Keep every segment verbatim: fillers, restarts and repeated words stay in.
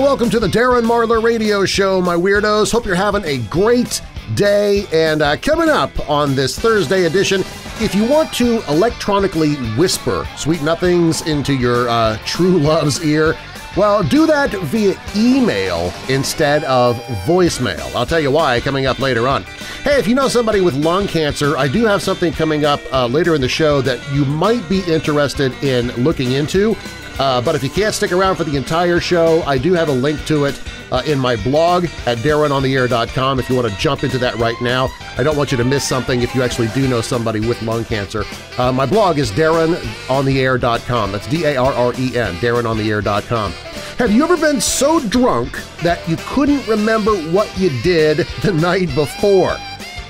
welcome to the Darren Marlar Radio Show, my weirdos. Hope you're having a great day. And uh, coming up on this Thursday edition, if you want to electronically whisper sweet nothings into your uh, true love's ear, well, do that via email instead of voicemail. I'll tell you why coming up later on. Hey, if you know somebody with lung cancer, I do have something coming up uh, later in the show that you might be interested in looking into. Uh, but if you can't stick around for the entire show, I do have a link to it uh, in my blog at Darren On The Air dot com if you want to jump into that right now. I don't want you to miss something if you actually do know somebody with lung cancer. Uh, my blog is Darren On The Air dot com. That's D A R R E N, Darren On The Air dot com. Have you ever been so drunk that you couldn't remember what you did the night before?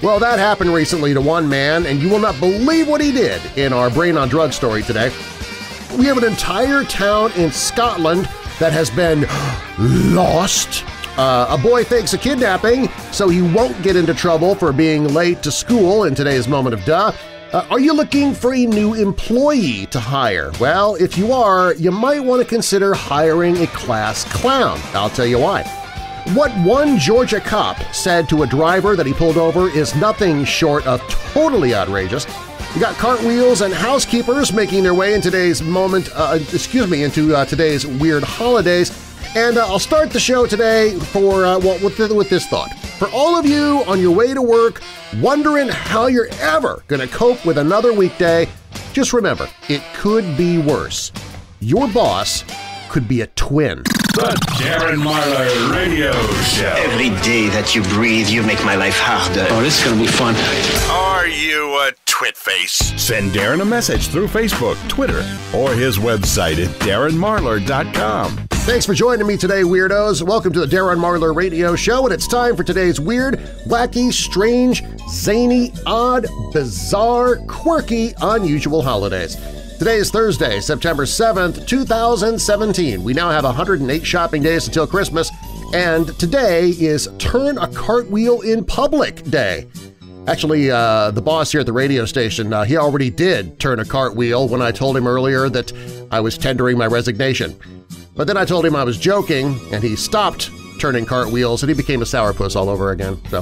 Well, that happened recently to one man, and you will not believe what he did in our Brain on Drugs story today. We have an entire town in Scotland that has been lost. Uh, a boy fakes a kidnapping so he won't get into trouble for being late to school in today's Moment of Duh. Uh, are you looking for a new employee to hire? Well, if you are, you might want to consider hiring a class clown. I'll tell you why. What one Georgia cop said to a driver that he pulled over is nothing short of totally outrageous. You got cartwheels and housekeepers making their way in today's moment, uh, excuse me, into uh, today's weird holidays. And uh, I'll start the show today for uh, well, with, the, with this thought. For all of you on your way to work wondering how you're ever going to cope with another weekday, just remember, it could be worse. Your boss could be a twin. The Darren Marlar Radio Show. Every day that you breathe, you make my life harder. Oh, this is going to be fun. Are you a twitface? Send Darren a message through Facebook, Twitter, or his website at Darren Marlar dot com. Thanks for joining me today, weirdos. Welcome to the Darren Marlar Radio Show, and it's time for today's weird, wacky, strange, zany, odd, bizarre, quirky, unusual holidays. Today is Thursday, September seventh, two thousand seventeen. We now have one hundred eight shopping days until Christmas, and today is Turn a Cartwheel in Public Day. Actually, uh, the boss here at the radio station, uh, he already did turn a cartwheel when I told him earlier that I was tendering my resignation. But then I told him I was joking, and he stopped turning cartwheels, and he became a sourpuss all over again. So,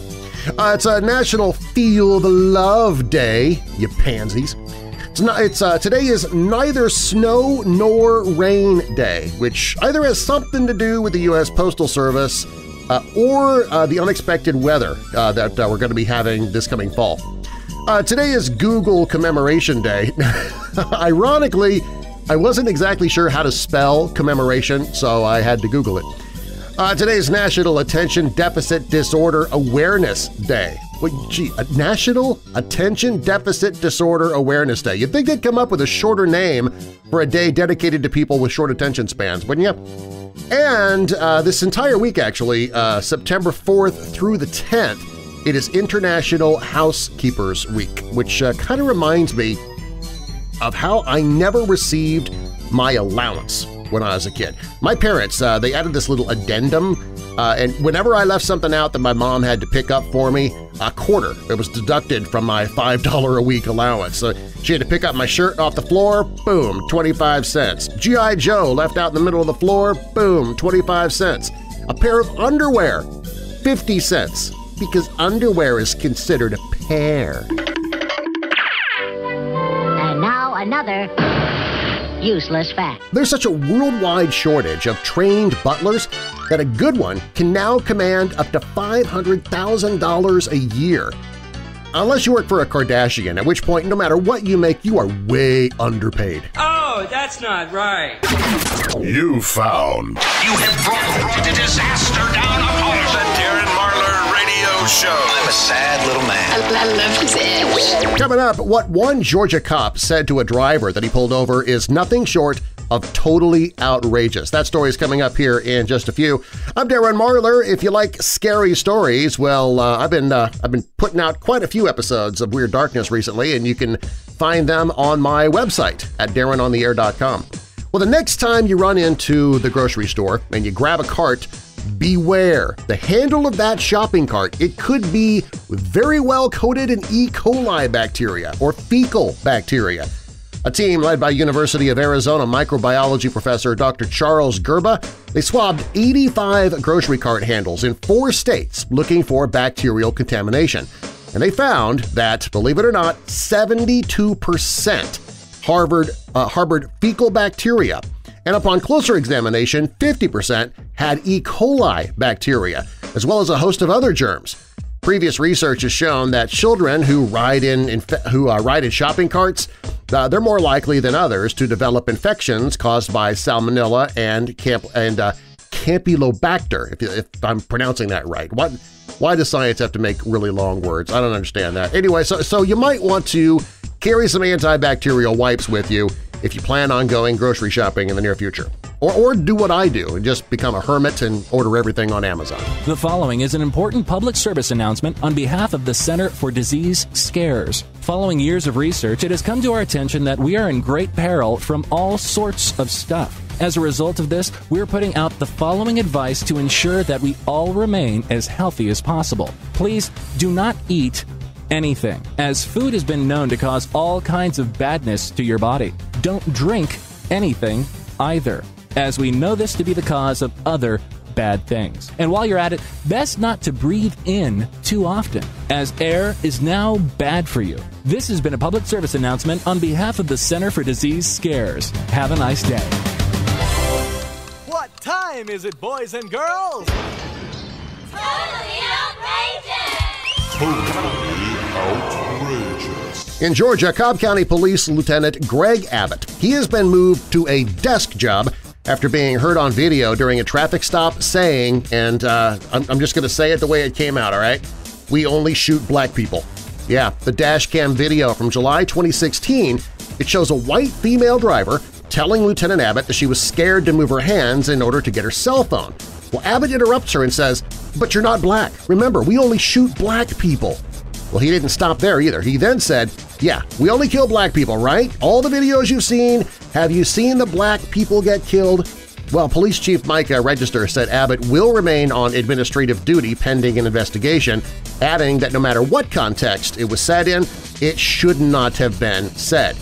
uh, it's a National Feel the Love Day, you pansies. It's not, it's, uh, today is Neither Snow Nor Rain Day, which either has something to do with the U S Postal Service uh, or uh, the unexpected weather uh, that uh, we're going to be having this coming fall. Uh, today is Google Commemoration Day. Ironically, I wasn't exactly sure how to spell commemoration, so I had to Google it. Uh, today is National Attention Deficit Disorder Awareness Day. Well, gee, a National Attention Deficit Disorder Awareness Day. You'd think they'd come up with a shorter name for a day dedicated to people with short attention spans, wouldn't you? And uh, this entire week, actually, uh, September fourth through the tenth, it is International Housekeepers Week, which uh, kind of reminds me of how I never received my allowance when I was a kid. My parents, uh, they added this little addendum. Uh, and whenever I left something out that my mom had to pick up for me, a quarter, it was deducted from my five dollars a week allowance. So she had to pick up my shirt off the floor, boom, twenty-five cents. G I. Joe left out in the middle of the floor, boom, twenty-five cents. A pair of underwear, fifty cents, because underwear is considered a pair. And now another useless fact. There's such a worldwide shortage of trained butlers that a good one can now command up to five hundred thousand dollars a year. Unless you work for a Kardashian, at which point, no matter what you make, you are way underpaid. Oh, that's not right. You found. You have brought, brought the disaster down upon us. The Darren Marlar Radio Show. I'm a sad little man. I love this. Coming up, what one Georgia cop said to a driver that he pulled over is nothing short of totally outrageous. That story is coming up here in just a few. I'm Darren Marlar. If you like scary stories, well, uh, I've been uh, I've been putting out quite a few episodes of Weird Darkness recently, and you can find them on my website at Darren On The Air dot com. Well, the next time you run into the grocery store and you grab a cart, beware. The handle of that shopping cart, it could be very well coated in E. coli bacteria or fecal bacteria. A team led by University of Arizona microbiology professor Doctor Charles Gerba, they swabbed eighty-five grocery cart handles in four states looking for bacterial contamination. And they found that, believe it or not, seventy-two percent harbored, uh, harbored fecal bacteria, and upon closer examination, fifty percent had E. coli bacteria, as well as a host of other germs. Previous research has shown that children who ride in who uh, ride in shopping carts, uh, they're more likely than others to develop infections caused by Salmonella and camp and uh, Campylobacter. If, if I'm pronouncing that right, what? Why does science have to make really long words? I don't understand that. Anyway, so so you might want to carry some antibacterial wipes with you if you plan on going grocery shopping in the near future. Or, or do what I do and just become a hermit and order everything on Amazon. The following is an important public service announcement on behalf of the Center for Disease Scares. Following years of research, it has come to our attention that we are in great peril from all sorts of stuff. As a result of this, we're putting out the following advice to ensure that we all remain as healthy as possible. Please do not eat anything, as food has been known to cause all kinds of badness to your body. Don't drink anything either, as we know this to be the cause of other bad things. And while you're at it, best not to breathe in too often, as air is now bad for you. This has been a public service announcement on behalf of the Center for Disease Scares. Have a nice day. What time is it, boys and girls? Totally outrageous! Totally outrageous. In Georgia, Cobb County Police Lieutenant Greg Abbott, he has been moved to a desk job after being heard on video during a traffic stop saying, and uh, I'm, I'm just going to say it the way it came out, all right? We only shoot black people. Yeah, the dash cam video from July twenty sixteen, it shows a white female driver telling Lieutenant Abbott that she was scared to move her hands in order to get her cell phone. Well, Abbott interrupts her and says, "But you're not black. Remember, we only shoot black people." Well, he didn't stop there either. He then said, "Yeah, we only kill black people, right? All the videos you've seen, have you seen the black people get killed?" Well, Police Chief Micah Register said Abbott will remain on administrative duty pending an investigation, adding that no matter what context it was said in, it should not have been said.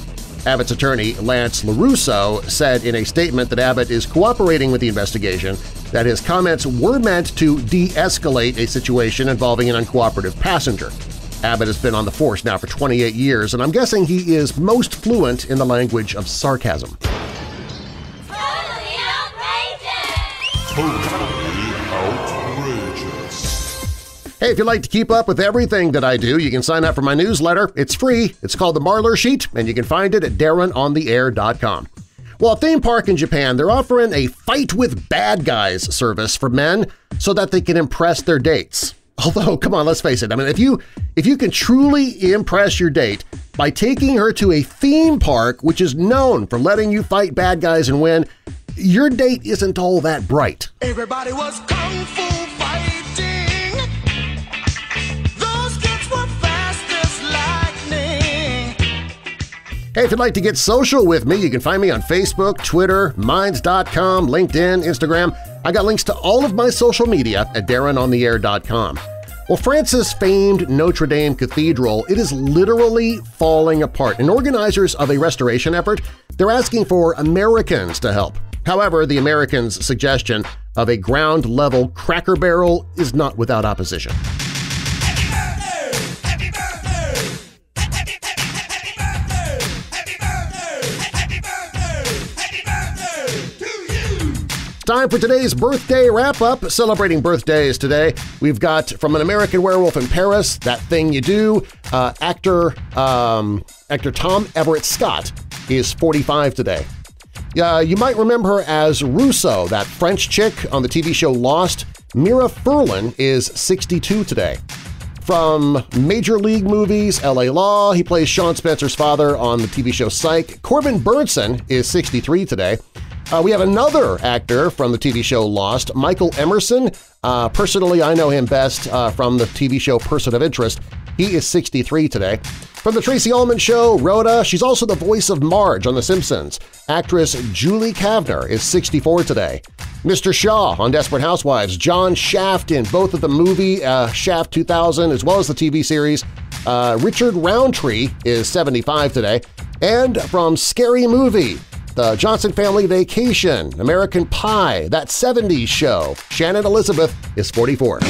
Abbott's attorney, Lance LaRusso, said in a statement that Abbott is cooperating with the investigation, that his comments were meant to de-escalate a situation involving an uncooperative passenger. Abbott has been on the force now for twenty-eight years, and I'm guessing he is most fluent in the language of sarcasm. Totally outrageous! Totally outrageous! Hey, if you'd like to keep up with everything that I do, you can sign up for my newsletter. It's free, it's called The Marlar Sheet, and you can find it at Darren On The Air dot com. Well, a theme park in Japan, they're offering a Fight With Bad Guys service for men so that they can impress their dates. Although, come on, let's face it, I mean, if you if you can truly impress your date by taking her to a theme park which is known for letting you fight bad guys and win, your date isn't all that bright. Everybody was kung fu fighting. Those kids were fast as lightning. Hey, if you'd like to get social with me, you can find me on Facebook, Twitter, Minds dot com, LinkedIn, Instagram. I got links to all of my social media at Darren On The Air dot com. Well, France's famed Notre Dame Cathedral, it is literally falling apart, and organizers of a restoration effort, they're asking for Americans to help. However, the Americans' suggestion of a ground-level cracker barrel is not without opposition. Time for today's birthday wrap-up. Celebrating birthdays today, we've got from An American Werewolf in Paris, That Thing You Do, uh, actor um, actor Tom Everett Scott is forty-five today. Uh, you might remember her as Russo, that French chick on the T V show Lost. Mira Furlan is sixty-two today. From major league movies, L A Law, he plays Sean Spencer's father on the T V show Psych. Corbin Bernsen is sixty-three today. Uh, we have another actor from the T V show Lost, Michael Emerson. Uh, personally, I know him best uh, from the T V show Person of Interest. He is sixty-three today. From the Tracy Ullman show, Rhoda, she's also the voice of Marge on The Simpsons. Actress Julie Kavner is sixty-four today. Mister Shaw on Desperate Housewives, John Shaft in both of the movie uh, Shaft two thousand as well as the T V series. Uh, Richard Roundtree is seventy-five today. And from Scary Movie, The Johnson Family Vacation, American Pie, That seventies Show, Shannon Elizabeth is forty-four.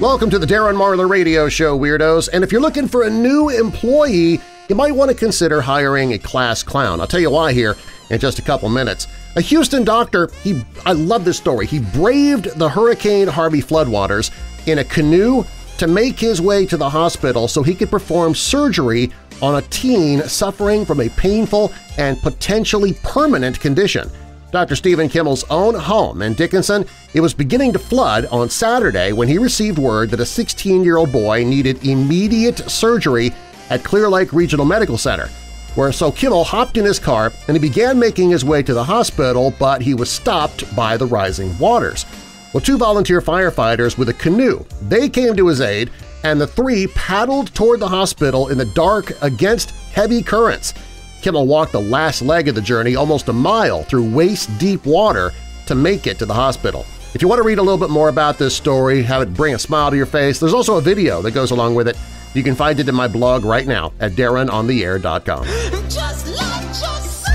Welcome to the Darren Marlar Radio Show, Weirdos, and if you're looking for a new employee, you might want to consider hiring a class clown. I'll tell you why here in just a couple minutes. A Houston doctor, he I love this story, he braved the Hurricane Harvey floodwaters in a canoe to make his way to the hospital so he could perform surgery on a teen suffering from a painful and potentially permanent condition. Doctor Stephen Kimmel's own home in Dickinson, it was beginning to flood on Saturday when he received word that a sixteen-year-old boy needed immediate surgery at Clear Lake Regional Medical Center. Where so Kimmel hopped in his car and he began making his way to the hospital, but he was stopped by the rising waters. Well, two volunteer firefighters with a canoe, they came to his aid, and the three paddled toward the hospital in the dark against heavy currents. Kimmel walked the last leg of the journey almost a mile through waist-deep water to make it to the hospital. If you want to read a little bit more about this story, have it bring a smile to your face, there's also a video that goes along with it. You can find it in my blog right now at Darren On The Air dot com. Just let yourself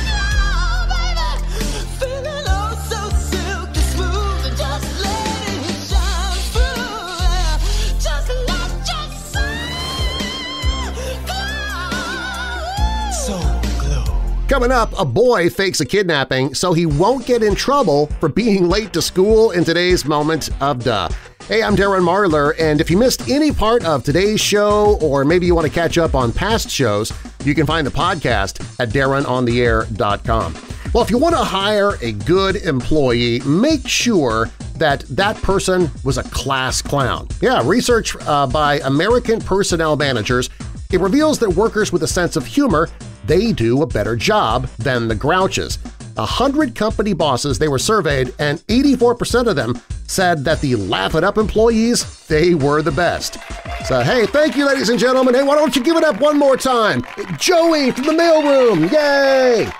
go, baby. Feeling oh so silky smooth. Just let it shine through. Just let yourself go. Coming up, a boy fakes a kidnapping so he won't get in trouble for being late to school in today's Moment of Duh. Hey, I'm Darren Marlar, and if you missed any part of today's show or maybe you want to catch up on past shows, you can find the podcast at Darren On The Air dot com. Well, if you want to hire a good employee, make sure that that person was a class clown. Yeah, research uh, by American Personnel Managers, it reveals that workers with a sense of humor, they do a better job than the grouches. A hundred company bosses, they were surveyed, and eighty-four percent of them said that the laugh it up employees, they were the best. So hey, thank you, ladies and gentlemen. Hey, why don't you give it up one more time? Joey from the mailroom, yay!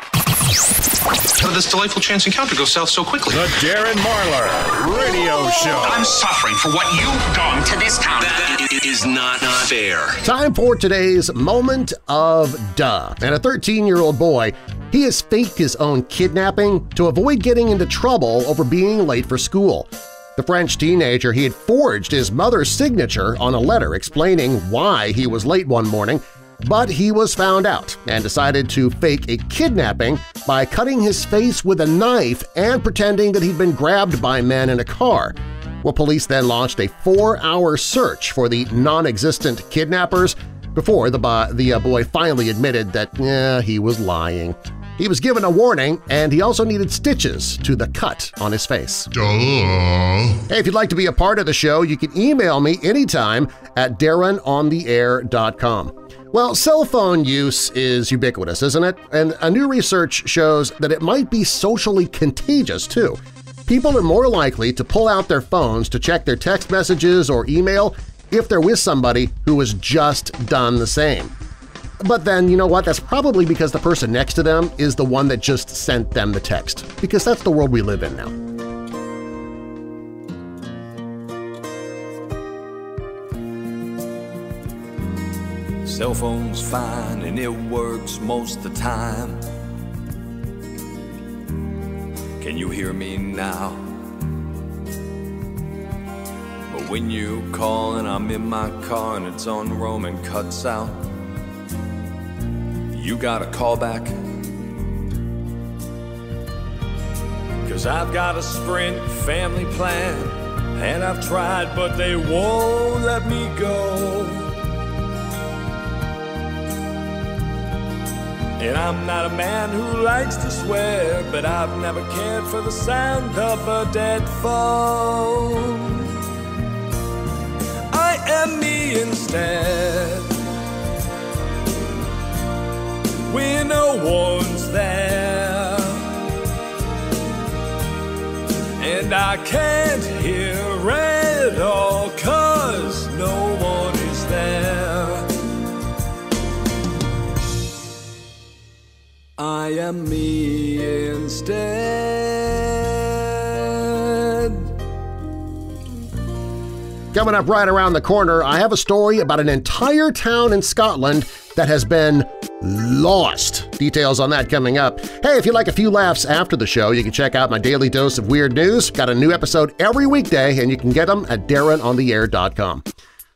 How did this delightful chance encounter go south so quickly? The Darren Marlar Radio Show. I'm suffering for what you've done to this town. That is not fair. Time for today's Moment of Duh. And a thirteen-year-old boy, he has faked his own kidnapping to avoid getting into trouble over being late for school. The French teenager, he had forged his mother's signature on a letter explaining why he was late one morning, but he was found out and decided to fake a kidnapping by cutting his face with a knife and pretending that he'd been grabbed by men in a car. Well, police then launched a four-hour search for the non-existent kidnappers before the, bo the uh, boy finally admitted that eh, he was lying. He was given a warning, and he also needed stitches to the cut on his face. Duh. Hey, if you'd like to be a part of the show, you can email me anytime at Darren On The Air dot com. Well, cell phone use is ubiquitous, isn't it? And a new research shows that it might be socially contagious, too. People are more likely to pull out their phones to check their text messages or email if they're with somebody who has just done the same. But then, you know what? That's probably because the person next to them is the one that just sent them the text, because that's the world we live in now. Cell phone's fine and it works most the time. Can you hear me now? But when you call and I'm in my car and it's on roam and cuts out, you got a call back. Cause I've got a sprint family plan and I've tried but they won't let me go. And I'm not a man who likes to swear, but I've never cared for the sound of a dead phone. I am me instead, when no one's there, and I can't hear at all, cause no one is there. I am me instead. Coming up right around the corner, I have a story about an entire town in Scotland that has been lost. Details on that coming up. Hey, if you like a few laughs after the show, you can check out my daily dose of weird news. Got a new episode every weekday, and you can get them at Darren on the air dot com.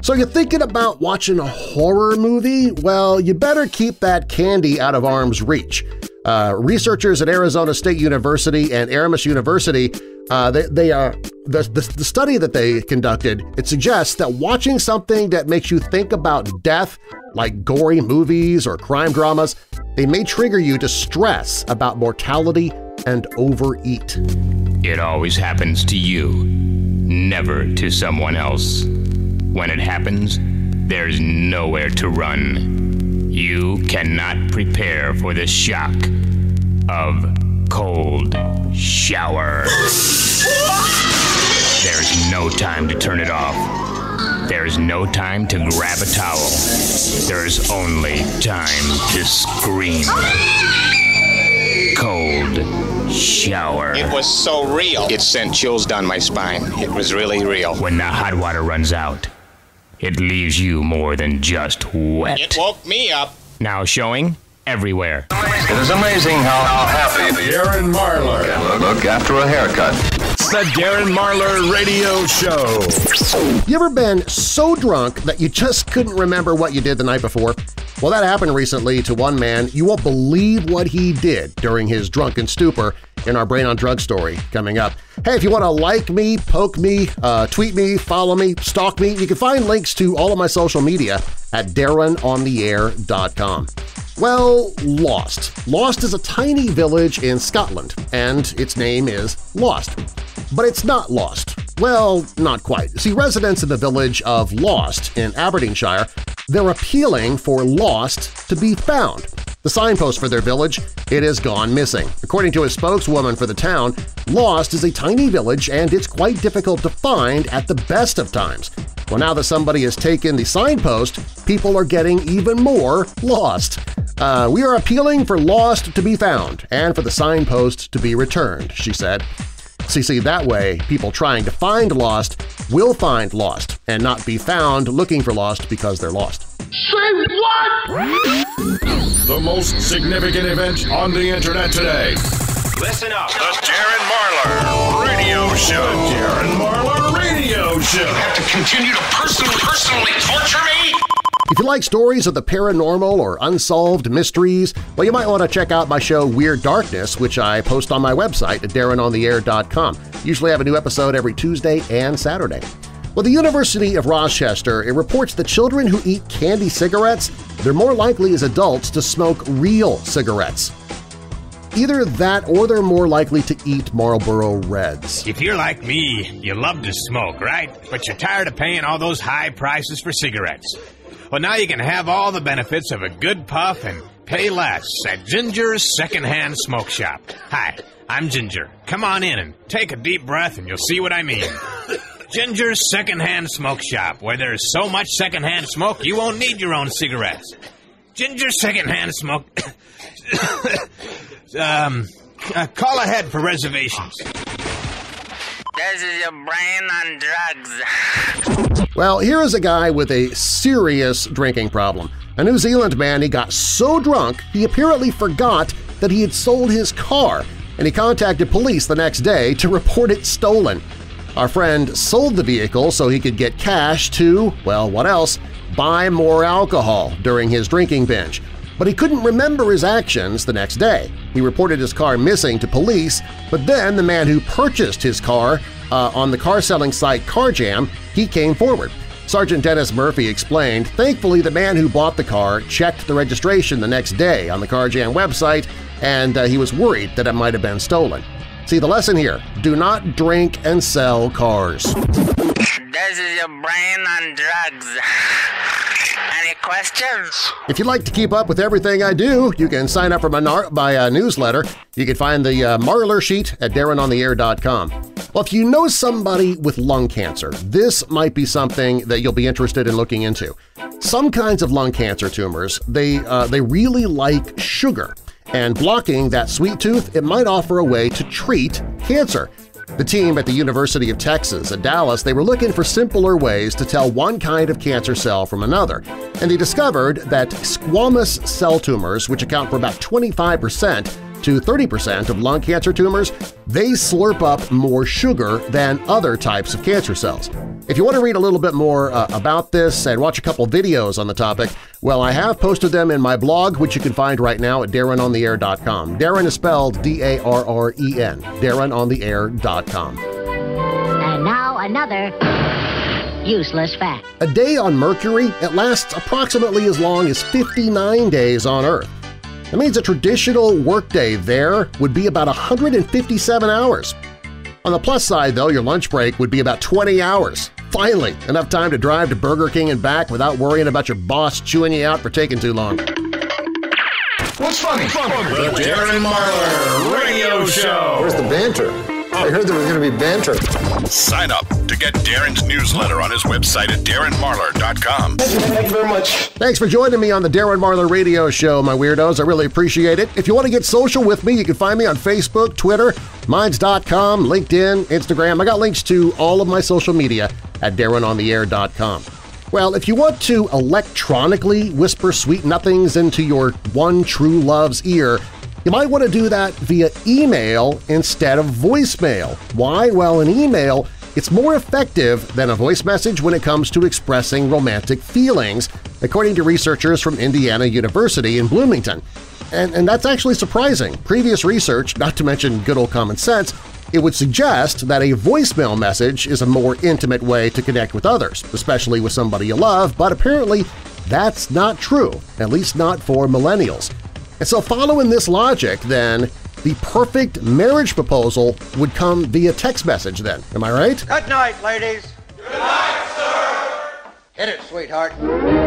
So you're thinking about watching a horror movie? Well, you better keep that candy out of arm's reach. Uh, researchers at Arizona State University and Aramis University, uh, they, they are the, the, the study that they conducted, it suggests that watching something that makes you think about death, like gory movies or crime dramas, they may trigger you to stress about mortality and overeat. It always happens to you, never to someone else. When it happens, there's nowhere to run. You cannot prepare for the shock of cold shower. There's no time to turn it off. There's no time to grab a towel. There's only time to scream. Cold shower. It was so real. It sent chills down my spine. It was really real. When the hot water runs out, it leaves you more than just wet. It woke me up. Now showing everywhere. It is amazing how, how happy the Darren Marlar can look after a haircut. It's the Darren Marlar Radio Show. You ever been so drunk that you just couldn't remember what you did the night before? Well, that happened recently to one man. You won't believe what he did during his drunken stupor in our Brain on Drugs story coming up. Hey, if you want to like me, poke me, uh, tweet me, follow me, stalk me, you can find links to all of my social media at Darren on the air dot com. Well, Lost. Lost is a tiny village in Scotland, and its name is Lost. But it's not lost. Well, not quite. See, residents in the village of Lost in Aberdeenshire, they're appealing for Lost to be found. The signpost for their village, it is gone missing. According to a spokeswoman for the town, Lost is a tiny village and it's quite difficult to find at the best of times. Well, now that somebody has taken the signpost, people are getting even more lost. Uh, we are appealing for Lost to be found and for the signpost to be returned, she said. See, see, that way people trying to find Lost will find Lost and not be found looking for Lost because they're lost. Say what?! The most significant event on the internet today. Listen up. The Darren Marlar Radio Show. The Darren Marlar Radio Show. You have to continue to personally, personally torture me? If you like stories of the paranormal or unsolved mysteries, well, you might want to check out my show Weird Darkness, which I post on my website at Darren on the air dot com. Usually I have a new episode every Tuesday and Saturday. Well, the University of Rochester, it reports that children who eat candy cigarettes, they're more likely as adults to smoke real cigarettes. Either that or they're more likely to eat Marlboro Reds. If you're like me, you love to smoke, right? But you're tired of paying all those high prices for cigarettes. Well, now you can have all the benefits of a good puff and pay less at Ginger's Secondhand Smoke Shop. Hi, I'm Ginger. Come on in and take a deep breath and you'll see what I mean. Ginger's Secondhand Smoke Shop, where there's so much secondhand smoke, you won't need your own cigarettes. Ginger's Secondhand Smoke... um, uh, call ahead for reservations. This is your brain on drugs. Well, here is a guy with a serious drinking problem. A New Zealand man, he got so drunk, he apparently forgot that he had sold his car, and he contacted police the next day to report it stolen. Our friend sold the vehicle so he could get cash to, well, what else, buy more alcohol during his drinking binge. But he couldn't remember his actions the next day. He reported his car missing to police, but then the man who purchased his car uh, on the car-selling site CarJam, he came forward. Sergeant Dennis Murphy explained, thankfully the man who bought the car checked the registration the next day on the CarJam website, and uh, he was worried that it might have been stolen. See the lesson here, do not drink and sell cars. This is your brain on drugs. Any questions? If you'd like to keep up with everything I do, you can sign up for my, my uh, newsletter. You can find the uh, Marlar Sheet at Darren On The Air dot com. Well, if you know somebody with lung cancer, this might be something that you'll be interested in looking into. Some kinds of lung cancer tumors, they, uh, they really like sugar, and blocking that sweet tooth, it might offer a way to treat cancer. The team at the University of Texas at Dallas, they were looking for simpler ways to tell one kind of cancer cell from another, and they discovered that squamous cell tumors, which account for about twenty-five percent, to thirty percent of lung cancer tumors, they slurp up more sugar than other types of cancer cells. If you want to read a little bit more uh, about this and watch a couple videos on the topic, well, I have posted them in my blog, which you can find right now at Darren On The Air dot com. Darren is spelled D A R R E N, Darren On The Air dot com. And now another useless fact. A day on Mercury, it lasts approximately as long as fifty-nine days on Earth. That means a traditional workday there would be about one hundred fifty-seven hours. On the plus side, though, your lunch break would be about twenty hours. Finally, enough time to drive to Burger King and back without worrying about your boss chewing you out for taking too long. What's funny? Funny. The Darren Marlar Radio Show. Where's the banter? I heard there was going to be banter. Sign up to get Darren's newsletter on his website at Darren Marlar dot com. Thank you very much. Thanks for joining me on the Darren Marlar Radio Show, my weirdos. I really appreciate it. If you want to get social with me, you can find me on Facebook, Twitter, Minds dot com, LinkedIn, Instagram. I got links to all of my social media at Darren On The Air dot com. Well, if you want to electronically whisper sweet nothings into your one true love's ear, you might want to do that via email instead of voicemail. Why? Well, an email, it's more effective than a voice message when it comes to expressing romantic feelings, according to researchers from Indiana University in Bloomington. And, and that's actually surprising. Previous research, not to mention good old common sense, it would suggest that a voicemail message is a more intimate way to connect with others, especially with somebody you love, but apparently that's not true, at least not for millennials. And so following this logic, then, the perfect marriage proposal would come via text message then, am I right? Good night, ladies! Good night, sir! Hit it, sweetheart!